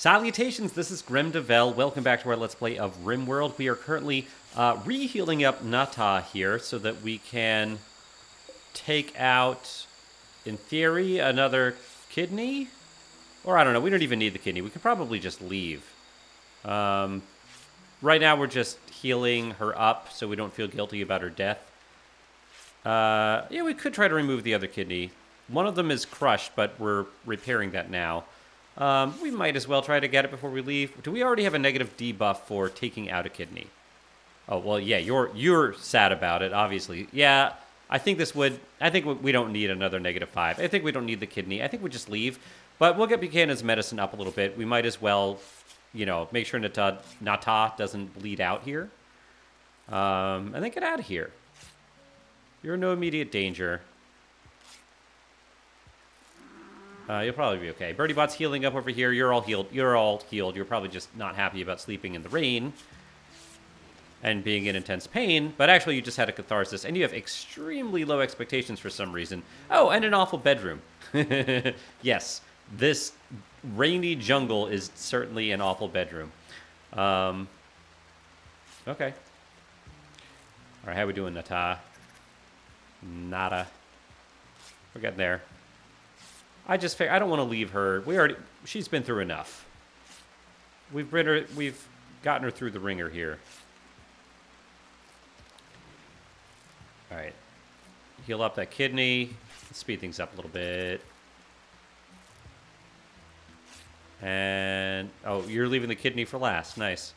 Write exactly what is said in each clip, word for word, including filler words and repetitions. Salutations, this is Gremdavel. Welcome back to our Let's Play of RimWorld. We are currently uh, re-healing up Nata here so that we can take out, in theory, another kidney? Or I don't know, we don't even need the kidney. We could probably just leave. Um, right now we're just healing her up so we don't feel guilty about her death. Uh, yeah, we could try to remove the other kidney. One of them is crushed, but we're repairing that now. Um, we might as well try to get it before we leave. Do we already have a negative debuff for taking out a kidney? Oh, well, yeah, you're you're sad about it, obviously. Yeah, I think this would... I think we don't need another negative five. I think we don't need the kidney. I think we just leave. But we'll get Buchanan's medicine up a little bit. We might as well, you know, make sure Nata, Nata doesn't bleed out here. Um, and then get out of here. You're in no immediate danger. Uh, you'll probably be okay. Birdiebot's healing up over here. You're all healed. You're all healed. You're probably just not happy about sleeping in the rain and being in intense pain. But actually, you just had a catharsis, and you have extremely low expectations for some reason. Oh, and an awful bedroom. Yes, this rainy jungle is certainly an awful bedroom. Um, okay. All right, how we doing, Nata? Nata. We're getting there. I just I don't want to leave her. We already she's been through enough. We've been her, we've gotten her through the ringer here. All right, heal up that kidney. Let's speed things up a little bit. And oh, you're leaving the kidney for last. Nice.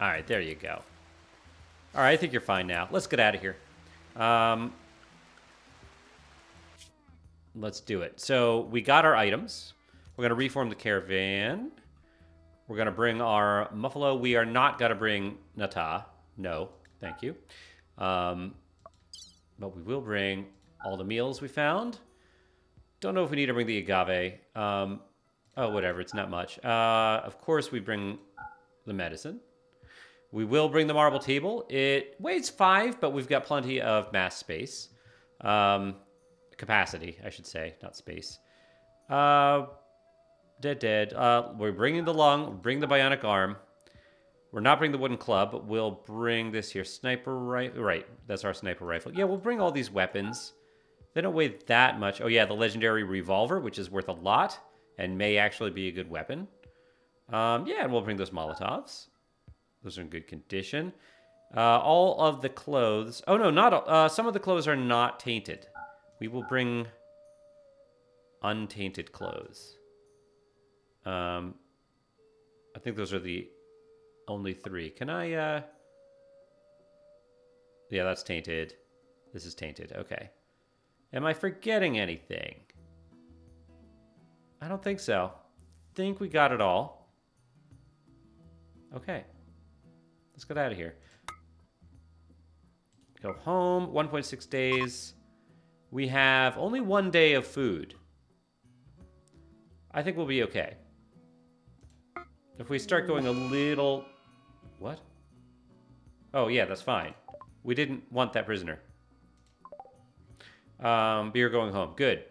All right, there you go. All right, I think you're fine now. Let's get out of here. Um. Let's do it. So we got our items. We're going to reform the caravan. We're going to bring our muffalo. We are not going to bring Nata. No, thank you. Um, but we will bring all the meals we found. Don't know if we need to bring the agave. Um, oh, whatever. It's not much. Uh, of course, we bring the medicine. We will bring the marble table. It weighs five, but we've got plenty of mass space. Um... Capacity, I should say, not space. Uh, dead, dead. Uh, we're bringing the lung, bring the bionic arm. We're not bringing the wooden club, but we'll bring this here sniper rifle. Right, that's our sniper rifle. Yeah, we'll bring all these weapons. They don't weigh that much. Oh yeah, the legendary revolver, which is worth a lot and may actually be a good weapon. Um, yeah, and we'll bring those Molotovs. Those are in good condition. Uh, all of the clothes. Oh no, not uh, some of the clothes are not tainted. We will bring untainted clothes. Um, I think those are the only three. Can I, uh... Yeah, that's tainted. This is tainted. Okay. Am I forgetting anything? I don't think so. I think we got it all. Okay. Let's get out of here. Go home. one point six days. We have only one day of food. I think we'll be okay. If we start going a little... What? Oh, yeah, that's fine. We didn't want that prisoner. Um, but you're going home. Good.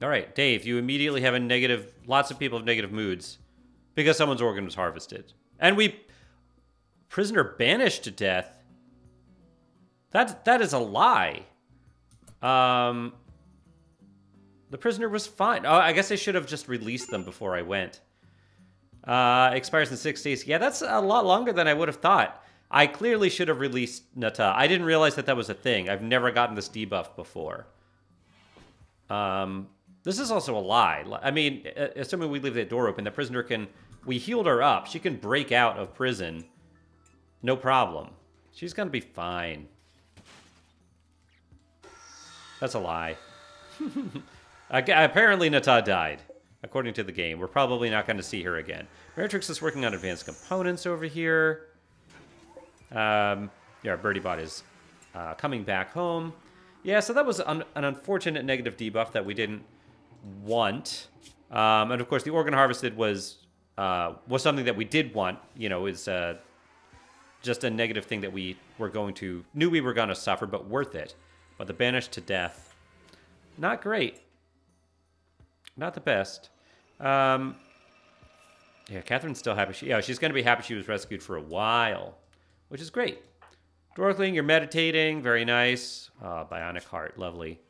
All right, Dave, you immediately have a negative... Lots of people have negative moods because someone's organ was harvested. And we... Prisoner banished to death? That, that is a lie. Um, the prisoner was fine. Oh, I guess I should have just released them before I went. Uh, expires in six days. Yeah, that's a lot longer than I would have thought. I clearly should have released Nata. I didn't realize that that was a thing. I've never gotten this debuff before. Um, this is also a lie. I mean, assuming we leave that door open, the prisoner can... We healed her up. She can break out of prison. No problem. She's gonna be fine. That's a lie. Apparently, Nata died, according to the game. We're probably not going to see her again. Meritrix is working on advanced components over here. Um, yeah, Birdiebot is uh, coming back home. Yeah, so that was un an unfortunate negative debuff that we didn't want. Um, and, of course, the organ harvested was uh, was something that we did want. You know, is uh, just a negative thing that we were going to... Knew we were going to suffer, but worth it. But the banished to death, not great. Not the best. Um, yeah, Catherine's still happy. She, yeah, she's going to be happy she was rescued for a while, which is great. Dorkling, you're meditating. Very nice. Uh, bionic heart. Lovely.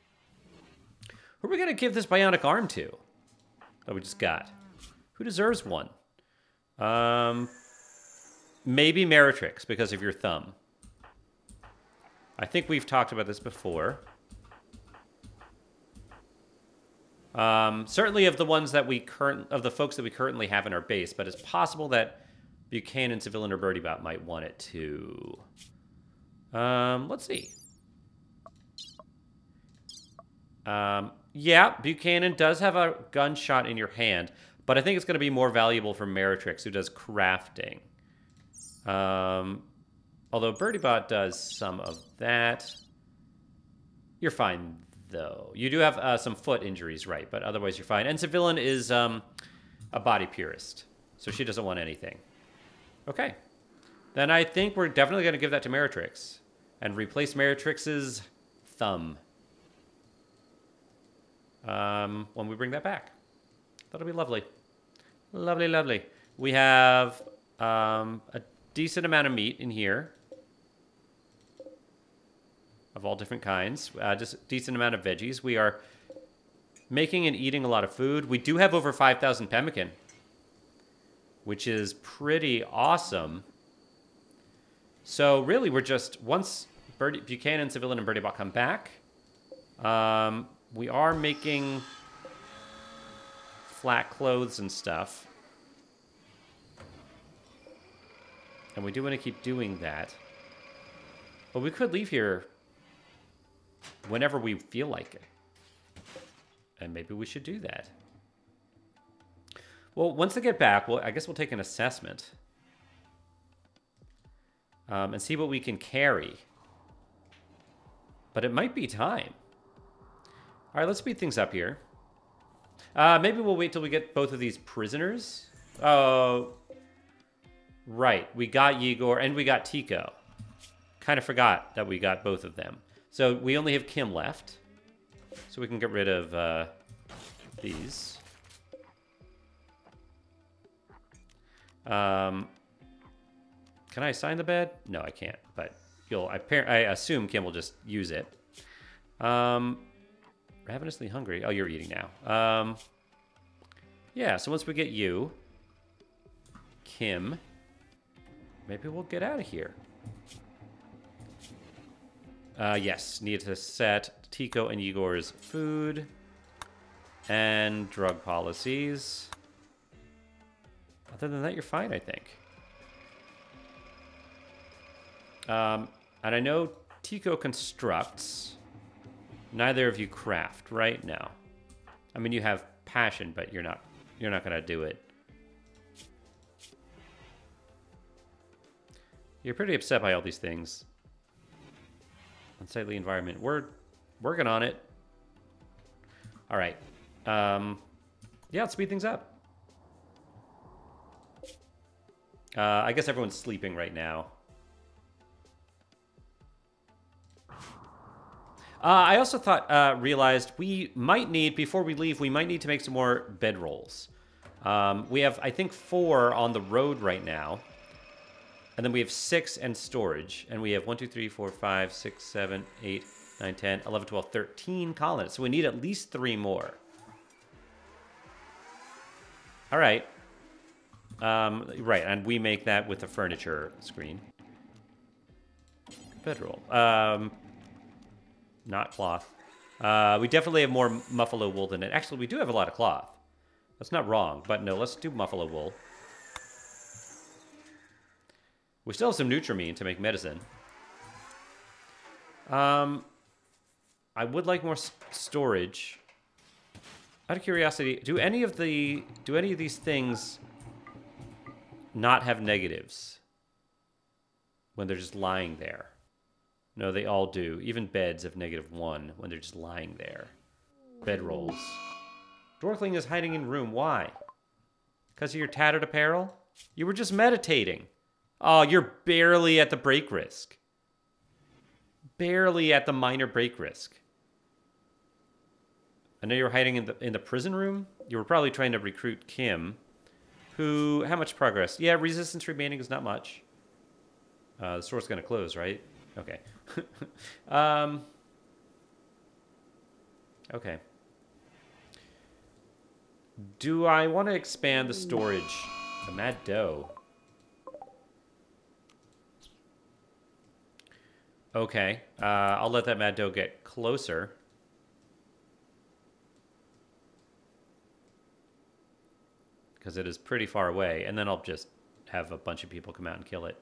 Who are we going to give this bionic arm to that we just got? Who deserves one? Um, maybe Meritrix, because of your thumb. I think we've talked about this before. Um, certainly of the ones that we current of the folks that we currently have in our base, but it's possible that Buchanan, Civilian, or Birdiebot might want it too. Um, let's see. Um, yeah, Buchanan does have a gunshot in your hand, but I think it's going to be more valuable for Meritrix, who does crafting. Um, although Birdiebot does some of that. You're fine, though. You do have uh, some foot injuries, right, but otherwise you're fine. And Civilian is um, a body purist, so she doesn't want anything. Okay. Then I think we're definitely going to give that to Meritrix and replace Meritrix's thumb um, when we bring that back. That'll be lovely. Lovely, lovely. We have um, a decent amount of meat in here of all different kinds. Uh, just a decent amount of veggies. We are making and eating a lot of food. We do have over five thousand pemmican, which is pretty awesome. So really, we're just, once Birdie, Buchanan, Civilian, and Birdiebot come back, um, we are making flat clothes and stuff. And we do want to keep doing that. But we could leave here whenever we feel like it. And maybe we should do that. Well, once they get back, well, I guess we'll take an assessment. Um, and see what we can carry. But it might be time. All right, let's speed things up here. Uh, maybe we'll wait till we get both of these prisoners. Oh, right. We got Yegor and we got Tico. Kind of forgot that we got both of them. So we only have Kim left. So we can get rid of uh, these. Um, can I assign the bed? No, I can't. But you'll. I, I assume Kim will just use it. Um... Ravenously hungry. Oh, you're eating now. Um, yeah, so once we get you, Kim, maybe we'll get out of here. Uh, yes, need to set Tico and Yegor's food and drug policies. Other than that, you're fine, I think. Um, and I know Tico constructs... Neither of you craft right now. I mean, you have passion, but you're not you're not gonna do it. You're pretty upset by all these things. Unsightly environment. We're working on it. All right. Um, yeah, let's speed things up. Uh, I guess everyone's sleeping right now. Uh, I also thought, uh, realized we might need, before we leave, we might need to make some more bed rolls. Um, we have, I think, four on the road right now. And then we have six in storage. And we have one, two, three, four, five, six, seven, eight, nine, ten, eleven, twelve, thirteen colonists. So we need at least three more. All right. Um, right, and we make that with the furniture screen. Bed roll. Um... Not cloth. Uh, we definitely have more muffalo wool than it. Actually, we do have a lot of cloth. That's not wrong, but no, let's do muffalo wool. We still have some Neutramine to make medicine. Um, I would like more s storage. Out of curiosity, do any of the do any of these things not have negatives when they're just lying there? No, they all do. Even beds have negative one when they're just lying there. Bed rolls. Dorkling is hiding in room. Why? Because of your tattered apparel? You were just meditating. Oh, you're barely at the break risk. Barely at the minor break risk. I know you were hiding in the in the prison room. You were probably trying to recruit Kim, who... How much progress? Yeah, resistance remaining is not much. Uh, the store's going to close, right? Okay. um, okay. Do I want to expand the storage? The mad dough. Okay. Uh, I'll let that mad dough get closer. Because it is pretty far away. And then I'll just have a bunch of people come out and kill it.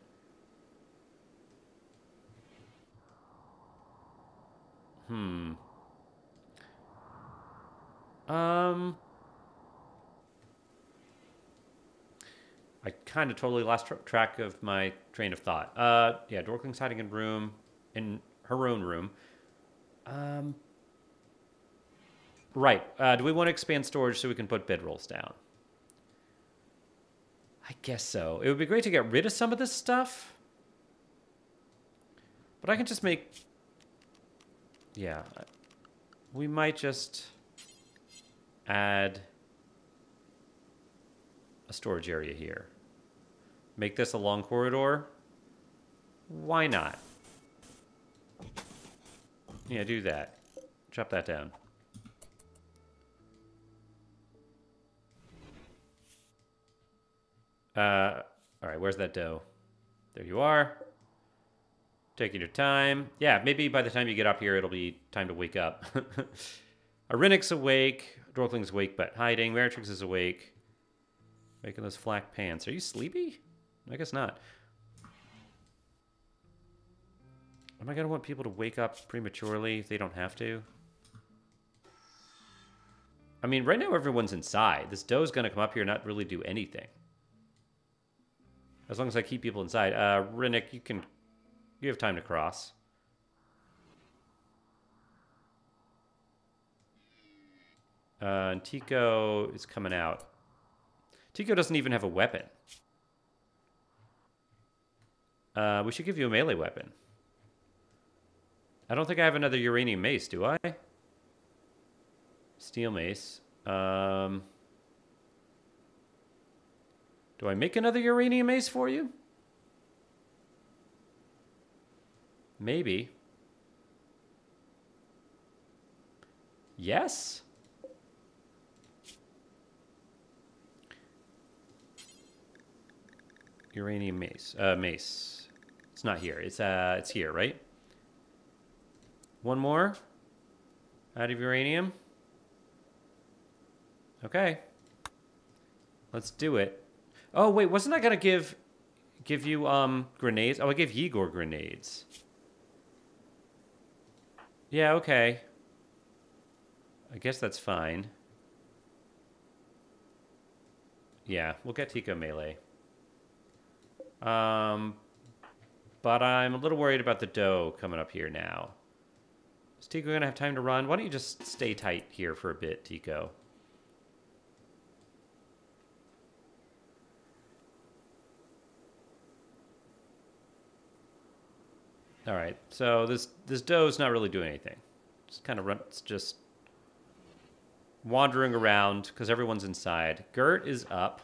Hmm. Um... I kind of totally lost tra track of my train of thought. Uh, yeah, Dorkling's hiding in room, in her own room. Um, right. Uh, do we want to expand storage so we can put bedrolls down? I guess so. It would be great to get rid of some of this stuff. But I can just make... Yeah. We might just add a storage area here. Make this a long corridor. Why not? Yeah, do that. Chop that down. Uh, all right, where's that dough? There you are. Taking your time. Yeah, maybe by the time you get up here, it'll be time to wake up. Rennick's awake. Dorkling's awake but hiding. Meritrix is awake. Making those flak pants. Are you sleepy? I guess not. Am I going to want people to wake up prematurely if they don't have to? I mean, right now everyone's inside. This dough's going to come up here and not really do anything. As long as I keep people inside. Uh, Rennick, you can... You have time to cross. Uh, and Tico is coming out. Tico doesn't even have a weapon. Uh, we should give you a melee weapon. I don't think I have another uranium mace, do I? Steel mace. Um, do I make another uranium mace for you? Maybe. Yes? Uranium mace. Uh, mace. It's not here. It's uh, it's here, right? One more. Out of uranium. Okay. Let's do it. Oh wait, wasn't I gonna give give you um grenades? Oh, I gave Yegor grenades. Yeah. Okay. I guess that's fine. Yeah, we'll get Tico melee. Um, but I'm a little worried about the dough coming up here now. Is Tico going to have time to run? Why don't you just stay tight here for a bit, Tico? All right, so this, this dough's not really doing anything. Just kind of run, it's just wandering around because everyone's inside. Gert is up.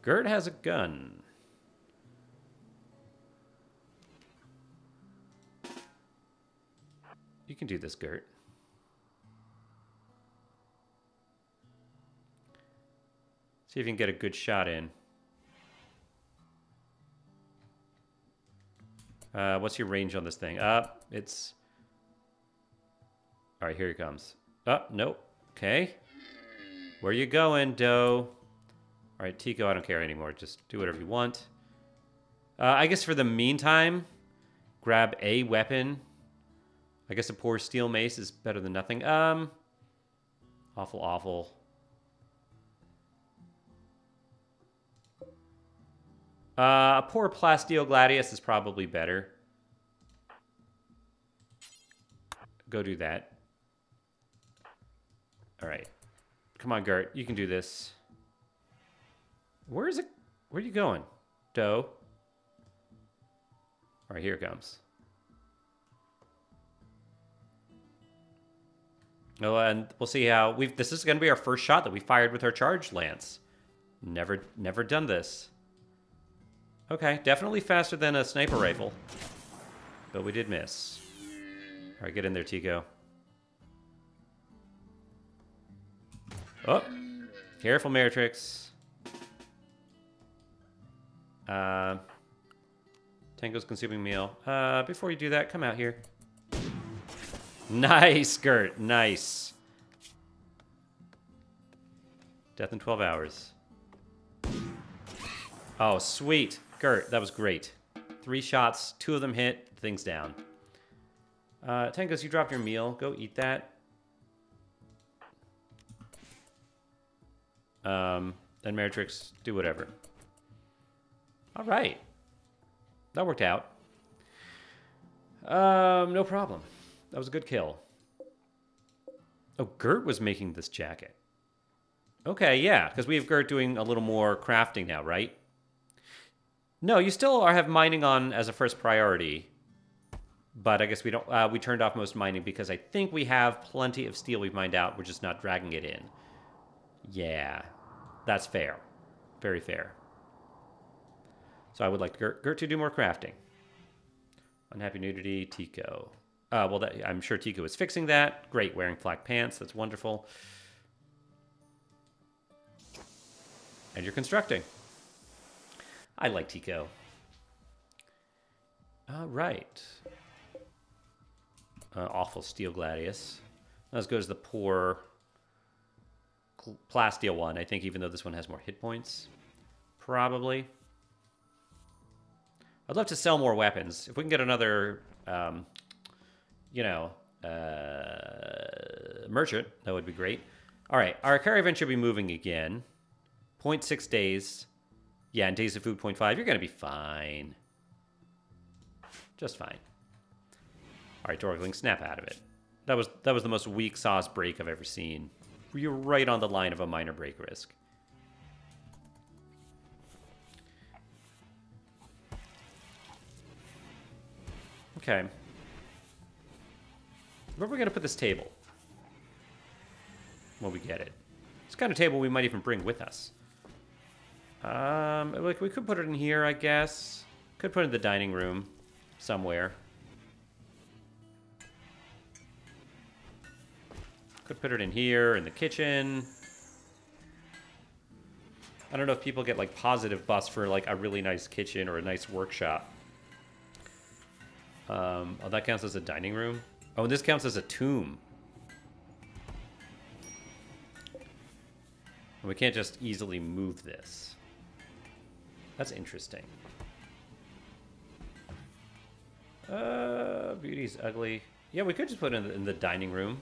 Gert has a gun. You can do this, Gert. See if you can get a good shot in. Uh, what's your range on this thing? Uh, it's... All right, here he comes. Oh, nope. Okay. Where you going, doe? All right, Tico, I don't care anymore. Just do whatever you want. Uh, I guess for the meantime, grab a weapon. I guess a poor steel mace is better than nothing. Um, awful, awful. Uh, a poor Plasteel gladius is probably better. Go do that. All right. Come on, Gert. You can do this. Where is it? Where are you going, doe? All right, here it comes. Oh, and we'll see how we've. This is going to be our first shot that we fired with our charged lance. Never, never done this. Okay, definitely faster than a sniper rifle, but we did miss. All right, get in there, Tico. Oh, careful, Meritrix. Uh, Tango's consuming meal. Uh, before you do that, come out here. Nice, Gert. Nice. Death in twelve hours. Oh, sweet. Gert, that was great. Three shots. Two of them hit. Things down. Uh, Tangos, you dropped your meal. Go eat that. Um, and Meritrix, do whatever. All right. That worked out. Um, no problem. That was a good kill. Oh, Gert was making this jacket. Okay, yeah, because we have Gert doing a little more crafting now, right? No, you still are have mining on as a first priority, but I guess we don't. Uh, we turned off most mining because I think we have plenty of steel we've mined out. We're just not dragging it in. Yeah, that's fair. Very fair. So I would like Gert, Gert to do more crafting. Unhappy nudity, Tico. Uh, well, that, I'm sure Tico is fixing that. Great, wearing flak pants. That's wonderful. And you're constructing. I like Tico. All right. Uh, awful steel gladius. Let's go to the poor Plasteel one, I think, even though this one has more hit points. Probably. I'd love to sell more weapons. If we can get another... Um, you know, uh, merchant, that would be great. All right, our caravan should be moving again. zero point six days. Yeah, and days of food, zero point five. You're going to be fine. Just fine. All right, Dorkling, snap out of it. That was that was the most weak sauce break I've ever seen. You're right on the line of a minor break risk. Okay. Where are we going to put this table? When we get it. It's the kind of table we might even bring with us. Um, like we could put it in here, I guess. Could put it in the dining room somewhere. Could put it in here, in the kitchen. I don't know if people get like positive buffs for like a really nice kitchen or a nice workshop. Um, oh, that counts as a dining room? Oh, and this counts as a tomb. And we can't just easily move this. That's interesting. Uh, beauty's ugly. Yeah, we could just put it in the, in the dining room.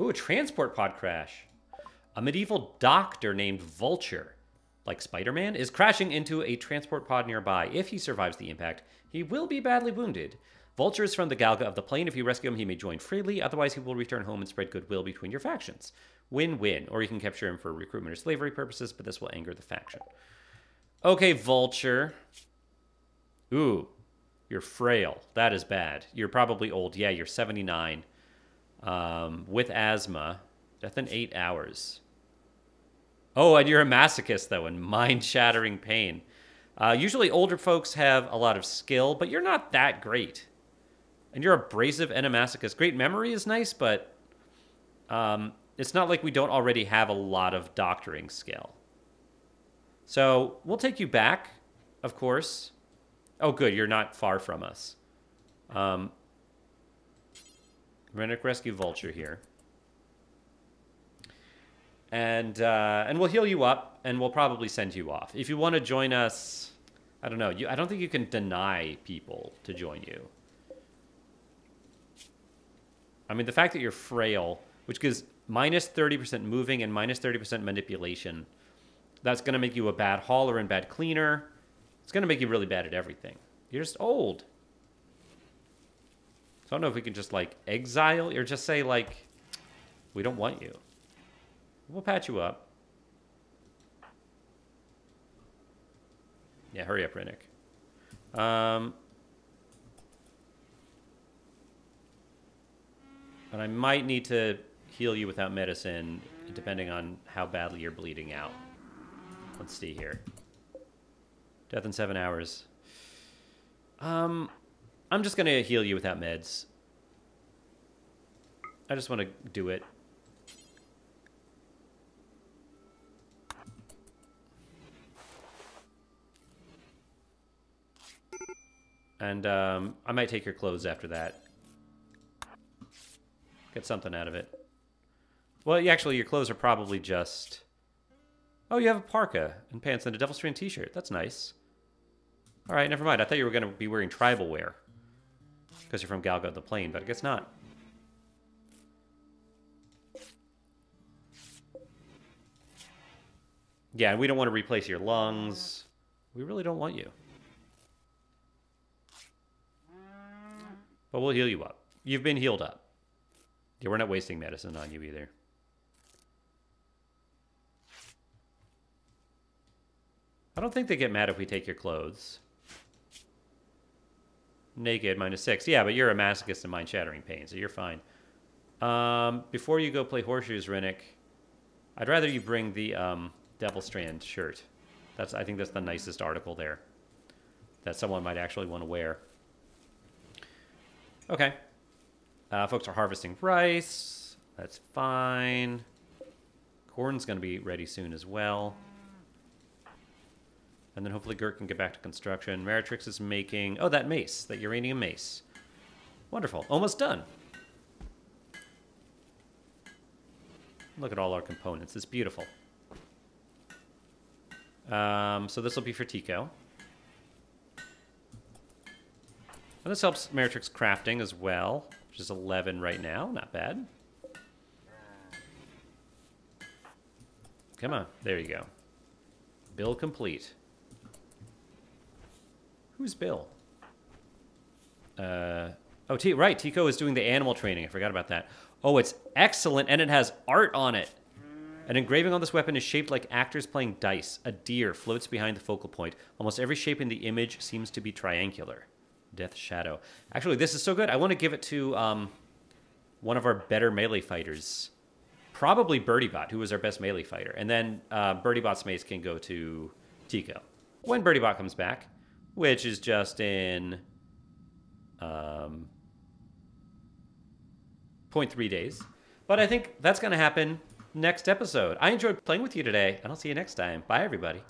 Ooh, a transport pod crash. A medieval doctor named Vulture, like Spider-Man, is crashing into a transport pod nearby. If he survives the impact, he will be badly wounded. Vulture is from the Galga of the Plain. If you rescue him, he may join freely. Otherwise, he will return home and spread goodwill between your factions. Win-win. Or you can capture him for recruitment or slavery purposes, but this will anger the faction. Okay, Vulture. Ooh, you're frail. That is bad. You're probably old. Yeah, you're seventy-nine. Um, with asthma. Death in eight hours. Oh, and you're a masochist, though, and mind-shattering pain. Uh, usually older folks have a lot of skill, but you're not that great. And you're abrasive and a masochist. Great memory is nice, but um, it's not like we don't already have a lot of doctoring skill. So we'll take you back, of course. Oh, good, you're not far from us. Um, Rennick, rescue Vulture here. And, uh, and we'll heal you up, and we'll probably send you off. If you want to join us, I don't know. You, I don't think you can deny people to join you. I mean, the fact that you're frail, which gives minus thirty percent moving and minus thirty percent manipulation, that's going to make you a bad hauler and bad cleaner. It's going to make you really bad at everything. You're just old. So I don't know if we can just, like, exile or just say, like, we don't want you. We'll patch you up. Yeah, hurry up, Rennick. Um, But I might need to heal you without medicine, depending on how badly you're bleeding out. Let's see here. Death in seven hours. Um, I'm just going to heal you without meds. I just want to do it. And um, I might take your clothes after that. Get something out of it. Well, you, actually, your clothes are probably just... Oh, you have a parka and pants and a Devilstrand t-shirt. That's nice. All right, never mind. I thought you were going to be wearing tribal wear because you're from Galga the Plain, but I guess not. Yeah, and we don't want to replace your lungs. We really don't want you. But we'll heal you up. You've been healed up. Yeah, we're not wasting medicine on you either. I don't think they get mad if we take your clothes. Naked, minus six. Yeah, but you're a masochist and mind-shattering pain, so you're fine. Um, before you go play horseshoes, Rennick, I'd rather you bring the um, Devilstrand shirt. That's, I think that's the nicest article there that someone might actually want to wear. Okay. Uh, folks are harvesting rice. That's fine. Corn's going to be ready soon as well. And then hopefully Gert can get back to construction. Meritrix is making... Oh, that mace. That uranium mace. Wonderful. Almost done. Look at all our components. It's beautiful. Um, so this will be for Tico. And this helps Meritrix crafting as well, which is eleven right now. Not bad. Come on. There you go. Bill complete. Who's Bill? Uh, oh, T right. Tico is doing the animal training. I forgot about that. Oh, it's excellent, and it has art on it. An engraving on this weapon is shaped like actors playing dice. A deer floats behind the focal point. Almost every shape in the image seems to be triangular. Death Shadow. Actually, this is so good. I want to give it to um, one of our better melee fighters. Probably Birdiebot, who was our best melee fighter. And then uh, Birdiebot's mace can go to Tico. When Birdiebot comes back, which is just in um, zero point three days. But I think that's going to happen next episode. I enjoyed playing with you today, and I'll see you next time. Bye, everybody.